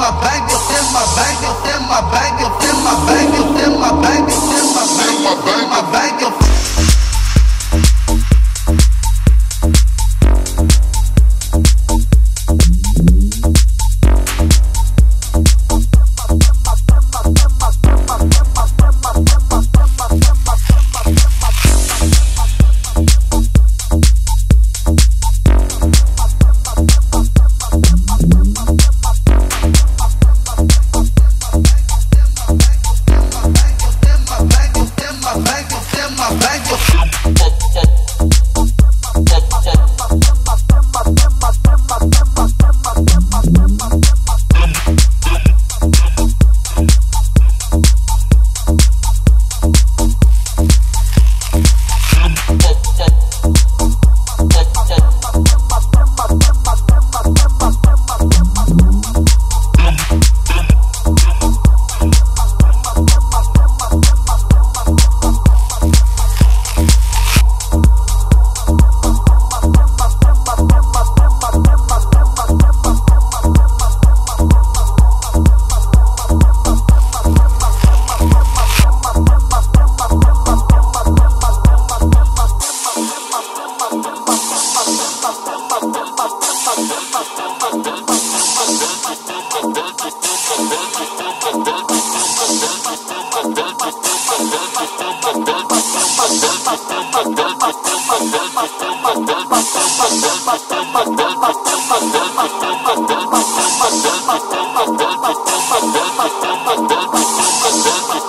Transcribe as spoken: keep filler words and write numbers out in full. my bag, it's in my bag, it's in my bag, it's in my bag, it's in my bag, it's in my bag, my bag, my bag, it's I'm